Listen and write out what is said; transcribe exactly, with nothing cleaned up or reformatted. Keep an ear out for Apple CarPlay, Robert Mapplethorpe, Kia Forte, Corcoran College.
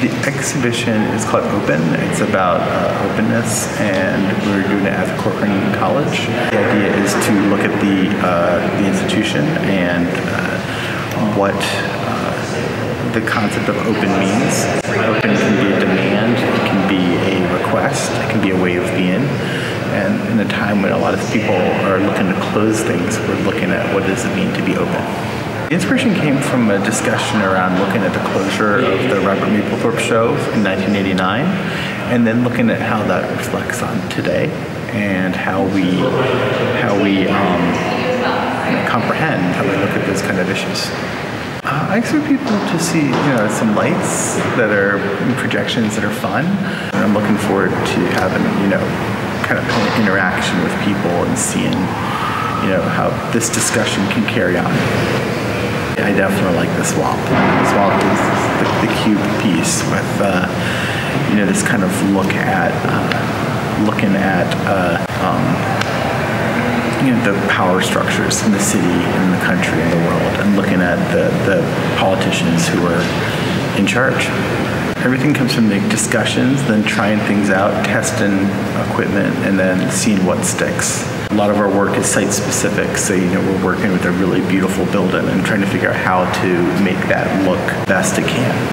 The exhibition is called Open. It's about uh, openness, and we're doing it at Corcoran College. The idea is to look at the uh, the institution and uh, what uh, the concept of open means. Open can be a demand, it can be a request, it can be a way of being. And in a time when a lot of people are looking to close things, we're looking at what does it mean to be open. The inspiration came from a discussion around looking at the closure of the Robert Mapplethorpe show in nineteen eighty-nine, and then looking at how that reflects on today and how we how we um, comprehend how we look at those kind of issues. Uh, I expect people to see, you know, some lights that are projections that are fun, and I'm looking forward to having, you know, kind of an interaction with people and seeing, you know, how this discussion can carry on. I definitely like the swamp. The swamp is the, the cube piece with, uh, you know, this kind of look at, uh, looking at, uh, um, you know, the power structures in the city, in the country, in the world, and looking at the, the politicians who are in charge. Everything comes from the discussions, then trying things out, testing equipment, and then seeing what sticks. A lot of our work is site-specific, so you know we're working with a really beautiful building and trying to figure out how to make that look best it can.